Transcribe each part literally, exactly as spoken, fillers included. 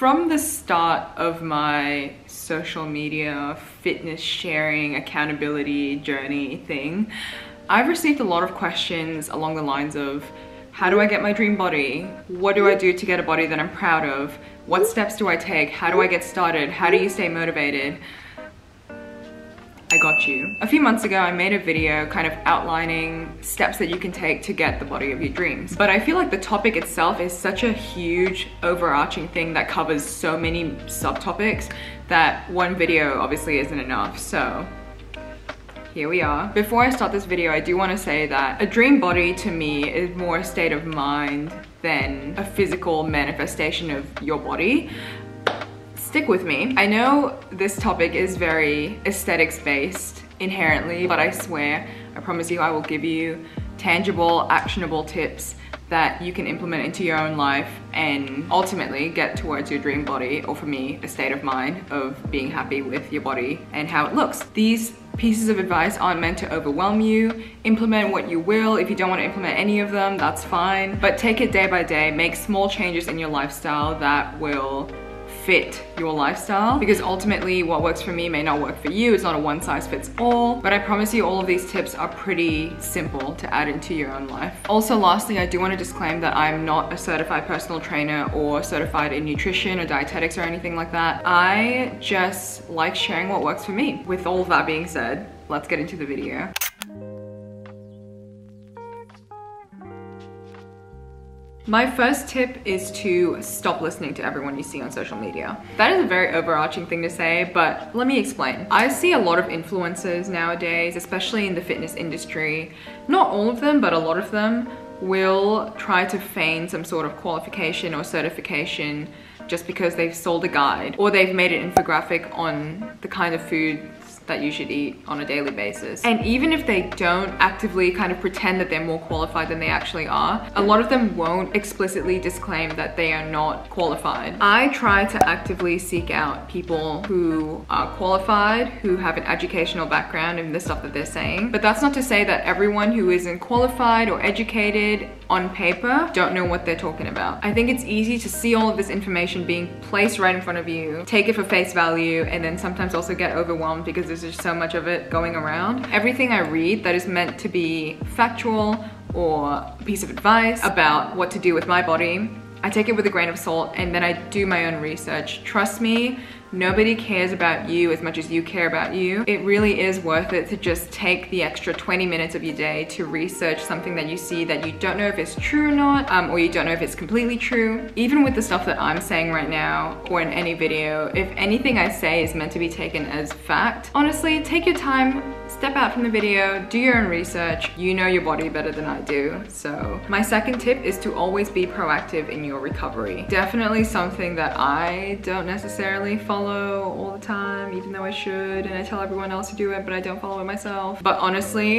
from the start of my social media, fitness sharing, accountability journey thing, I've received a lot of questions along the lines of, how do I get my dream body? What do I do to get a body that I'm proud of? What steps do I take? How do I get started? How do you stay motivated? I got you. A few months ago, I made a video kind of outlining steps that you can take to get the body of your dreams. But I feel like the topic itself is such a huge overarching thing that covers so many subtopics that one video obviously isn't enough. So here we are. Before I start this video, I do want to say that a dream body to me is more a state of mind than a physical manifestation of your body. Stick with me. I know this topic is very aesthetics based inherently, but I swear, I promise you, I will give you tangible, actionable tips that you can implement into your own life and ultimately get towards your dream body, or for me, a state of mind of being happy with your body and how it looks. These pieces of advice aren't meant to overwhelm you. Implement what you will. If you don't want to implement any of them, that's fine. But take it day by day, make small changes in your lifestyle that will fit your lifestyle, because ultimately what works for me may not work for you. It's not a one size fits all, but I promise you all of these tips are pretty simple to add into your own life. Also, lastly, I do want to disclaim that I'm not a certified personal trainer or certified in nutrition or dietetics or anything like that. I just like sharing what works for me. With all of that being said, let's get into the video. My first tip is to stop listening to everyone you see on social media. That is a very overarching thing to say, but let me explain. I see a lot of influencers nowadays, especially in the fitness industry. Not all of them, but a lot of them will try to feign some sort of qualification or certification just because they've sold a guide or they've made an infographic on the kind of food that you should eat on a daily basis. And even if they don't actively kind of pretend that they're more qualified than they actually are, a lot of them won't explicitly disclaim that they are not qualified. I try to actively seek out people who are qualified, who have an educational background in the stuff that they're saying. But that's not to say that everyone who isn't qualified or educated on paper don't know what they're talking about. I think it's easy to see all of this information being placed right in front of you, take it for face value, and then sometimes also get overwhelmed because there's There's just so much of it going around. Everything I read that is meant to be factual or a piece of advice about what to do with my body, I take it with a grain of salt, and then I do my own research. Trust me, nobody cares about you as much as you care about you. It really is worth it to just take the extra twenty minutes of your day to research something that you see that you don't know if it's true or not, um, or you don't know if it's completely true. Even with the stuff that I'm saying right now or in any video, if anything I say is meant to be taken as fact, honestly, take your time, step out from the video, do your own research. You know your body better than I do. So my second tip is to always be proactive in your recovery. Definitely something that I don't necessarily follow all the time, even though I should, and I tell everyone else to do it, but I don't follow it myself. But honestly,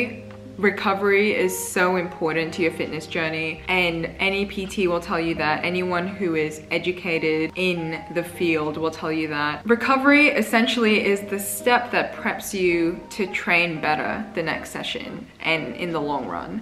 recovery is so important to your fitness journey, and any P T will tell you that. Anyone who is educated in the field will tell you that. Recovery essentially is the step that preps you to train better the next session and in the long run.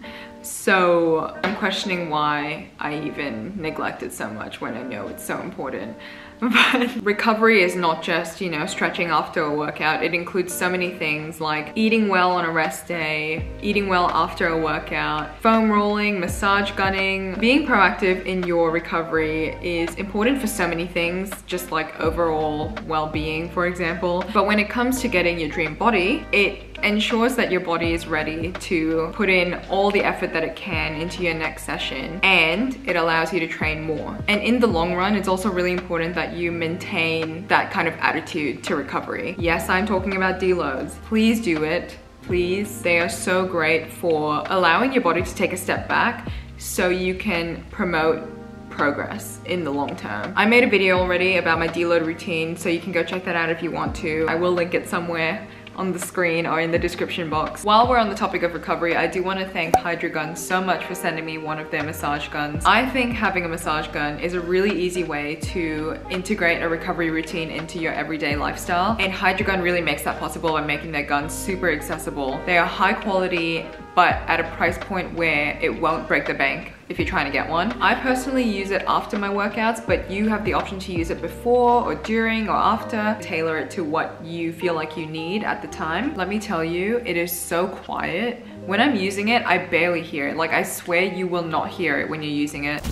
So I'm questioning why I even neglect it so much when I know it's so important. But recovery is not just, you know, stretching after a workout. It includes so many things like eating well on a rest day, eating well after a workout, foam rolling, massage gunning. Being proactive in your recovery is important for so many things, just like overall well-being, for example. But when it comes to getting your dream body, it ensures that your body is ready to put in all the effort that it can into your next session, and it allows you to train more. And in the long run, it's also really important that you maintain that kind of attitude to recovery. Yes, I'm talking about deloads. Please do it, please. They are so great for allowing your body to take a step back so you can promote progress in the long term. I made a video already about my deload routine, so you can go check that out if you want to. I will link it somewhere on the screen or in the description box. While we're on the topic of recovery, I do want to thank HydraGun so much for sending me one of their massage guns. I think having a massage gun is a really easy way to integrate a recovery routine into your everyday lifestyle, and HydraGun really makes that possible by making their guns super accessible. They are high quality, but at a price point where it won't break the bank if you're trying to get one. I personally use it after my workouts, but you have the option to use it before or during or after. Tailor it to what you feel like you need at the time. Let me tell you, it is so quiet. When I'm using it, I barely hear it. Like, I swear you will not hear it when you're using it.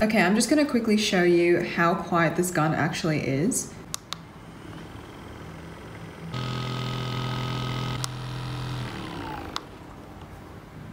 Okay, I'm just gonna quickly show you how quiet this gun actually is.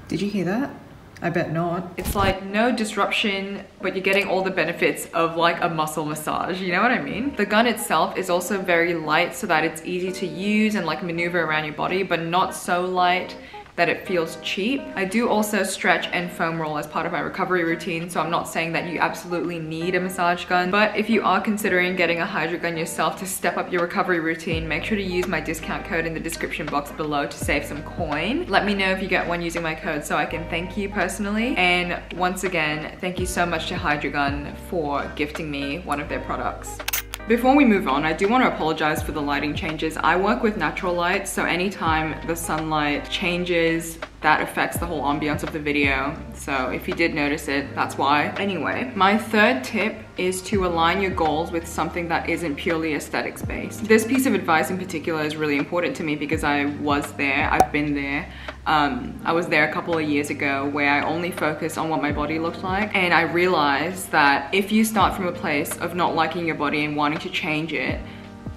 Did you hear that? I bet not. It's like no disruption, but you're getting all the benefits of like a muscle massage, you know what I mean? The gun itself is also very light so that it's easy to use and like maneuver around your body, but not so light that it feels cheap. I do also stretch and foam roll as part of my recovery routine, so I'm not saying that you absolutely need a massage gun, but if you are considering getting a HydraGun yourself to step up your recovery routine, make sure to use my discount code in the description box below to save some coin. Let me know if you get one using my code so I can thank you personally. And once again, thank you so much to HydraGun for gifting me one of their products. Before we move on, I do want to apologize for the lighting changes. I work with natural light, so anytime the sunlight changes, that affects the whole ambiance of the video. So if you did notice it, that's why. Anyway, my third tip is to align your goals with something that isn't purely aesthetics based. This piece of advice in particular is really important to me because I was there, I've been there. Um, I was there a couple of years ago where I only focused on what my body looked like, and I realized that if you start from a place of not liking your body and wanting to change it,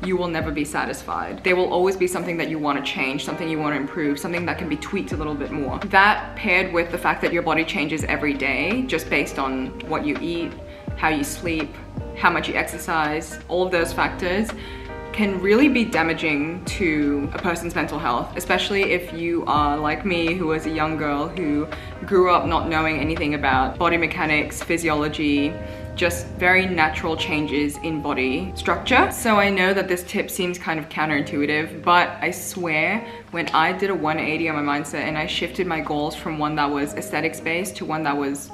you will never be satisfied. There will always be something that you want to change, something you want to improve, something that can be tweaked a little bit more. That paired with the fact that your body changes every day just based on what you eat, how you sleep, how much you exercise, all of those factors can really be damaging to a person's mental health, especially if you are like me, who was a young girl who grew up not knowing anything about body mechanics, physiology, just very natural changes in body structure. So I know that this tip seems kind of counterintuitive, but I swear when I did a one eighty on my mindset and I shifted my goals from one that was aesthetics-based to one that was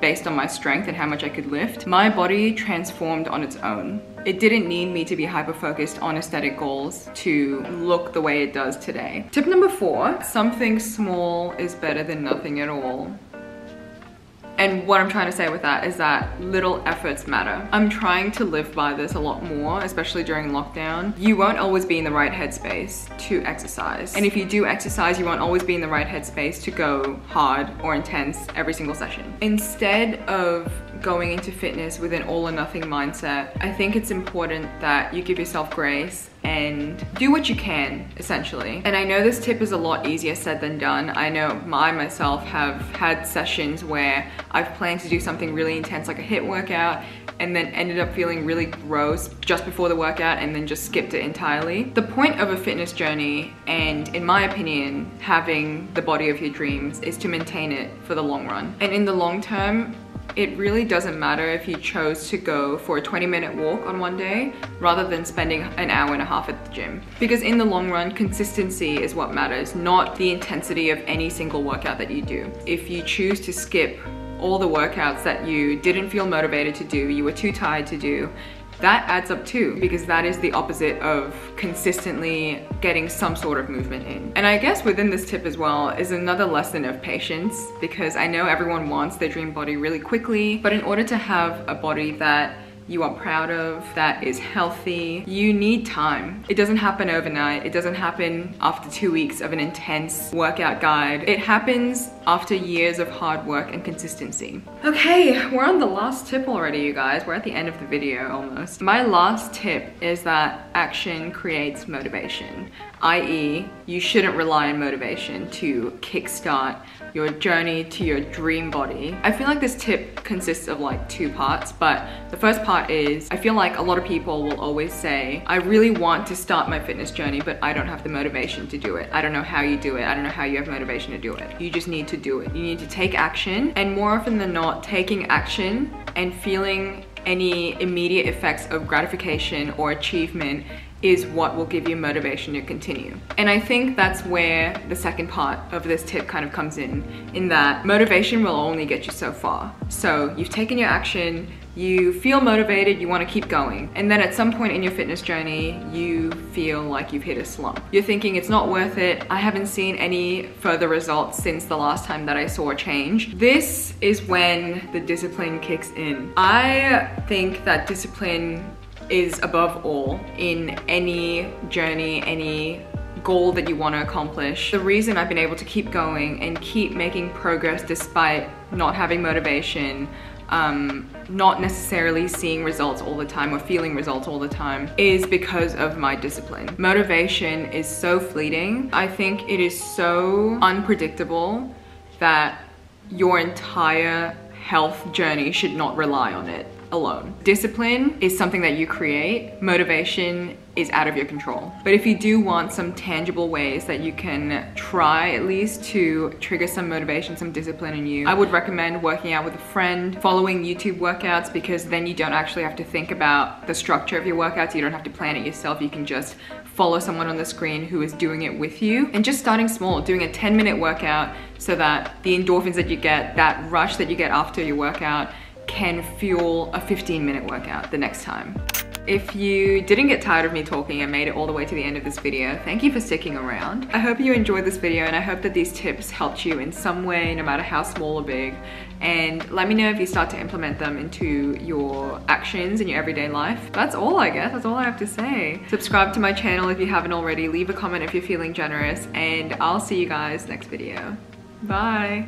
based on my strength and how much I could lift, my body transformed on its own. It didn't need me to be hyper-focused on aesthetic goals to look the way it does today. Tip number four, something small is better than nothing at all. And what I'm trying to say with that is that little efforts matter. I'm trying to live by this a lot more, especially during lockdown. You won't always be in the right headspace to exercise. And if you do exercise, you won't always be in the right headspace to go hard or intense every single session. Instead of going into fitness with an all or nothing mindset, I think it's important that you give yourself grace and do what you can, essentially. And I know this tip is a lot easier said than done. I know I myself have had sessions where I've planned to do something really intense like a HIIT workout and then ended up feeling really gross just before the workout and then just skipped it entirely. The point of a fitness journey, and in my opinion, having the body of your dreams, is to maintain it for the long run. And in the long term, it really doesn't matter if you chose to go for a twenty minute walk on one day rather than spending an hour and a half at the gym. Because in the long run, consistency is what matters, not the intensity of any single workout that you do. If you choose to skip all the workouts that you didn't feel motivated to do, you were too tired to do, that adds up too, because that is the opposite of consistently getting some sort of movement in. And I guess within this tip as well is another lesson of patience, because I know everyone wants their dream body really quickly, but in order to have a body that you are proud of, that is healthy, you need time. It doesn't happen overnight. It doesn't happen after two weeks of an intense workout guide. It happens after years of hard work and consistency. Okay, we're on the last tip already, you guys. We're at the end of the video almost. My last tip is that action creates motivation, that is you shouldn't rely on motivation to kickstart your journey to your dream body. I feel like this tip consists of like two parts, but the first part is, I feel like a lot of people will always say, I really want to start my fitness journey, but I don't have the motivation to do it. I don't know how you do it. I don't know how you have motivation to do it. You just need to do it. You need to take action, and more often than not, taking action and feeling any immediate effects of gratification or achievement is what will give you motivation to continue. And I think that's where the second part of this tip kind of comes in, in that motivation will only get you so far. So you've taken your action, you feel motivated, you want to keep going. And then at some point in your fitness journey, you feel like you've hit a slump. You're thinking it's not worth it. I haven't seen any further results since the last time that I saw a change. This is when the discipline kicks in. I think that discipline is above all in any journey, any goal that you want to accomplish. The reason I've been able to keep going and keep making progress despite not having motivation, um, not necessarily seeing results all the time or feeling results all the time, is because of my discipline. Motivation is so fleeting. I think it is so unpredictable that your entire health journey should not rely on it alone. Discipline is something that you create. Motivation is out of your control. But if you do want some tangible ways that you can try at least to trigger some motivation, some discipline in you, I would recommend working out with a friend, following YouTube workouts, because then you don't actually have to think about the structure of your workouts. You don't have to plan it yourself. You can just follow someone on the screen who is doing it with you. And just starting small, doing a ten minute workout, so that the endorphins that you get, that rush that you get after your workout, can fuel a fifteen minute workout the next time. If you didn't get tired of me talking and made it all the way to the end of this video, thank you for sticking around. I hope you enjoyed this video, and I hope that these tips helped you in some way, no matter how small or big. And let me know if you start to implement them into your actions in your everyday life. That's all, I guess. That's all I have to say. Subscribe to my channel if you haven't already. Leave a comment if you're feeling generous, and I'll see you guys next video. Bye.